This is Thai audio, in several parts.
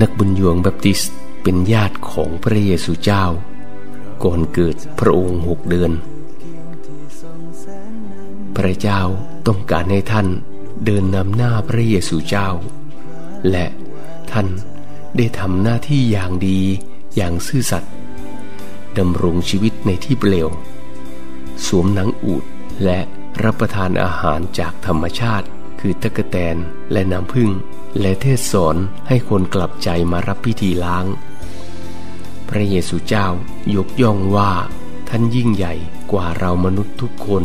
นักบุญหลวงแบปติสต์เป็นญาติของพระเยซูเจ้าก่อนเกิดพระองค์6 เดือนพระเจ้าต้องการให้ท่านเดินนำหน้าพระเยซูเจ้าและท่านได้ทำหน้าที่อย่างดีอย่างซื่อสัตย์ดำรงชีวิตในที่เปลี่ยวสวมหนังอูฐและรับประทานอาหารจากธรรมชาติคือตั๊กแตนและน้ำผึ้งและเทศสอนให้คนกลับใจมารับพิธีล้างพระเยซูเจ้ายกย่องว่าท่านยิ่งใหญ่กว่าเรามนุษย์ทุกคน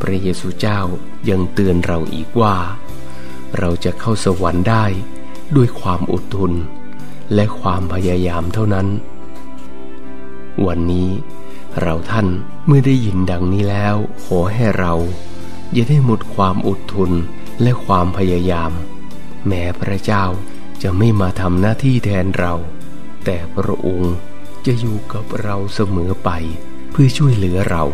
พระเยซูเจ้ายังเตือนเราอีกว่าเราจะเข้าสวรรค์ได้ด้วยความอดทนและความพยายามเท่านั้นวันนี้เราท่านเมื่อได้ยินดังนี้แล้วขอให้เราอย่าได้หมดความอดทนและความพยายามแม้พระเจ้าจะไม่มาทำหน้าที่แทนเราแต่พระองค์จะอยู่กับเราเสมอไปเพื่อช่วยเหลือเรา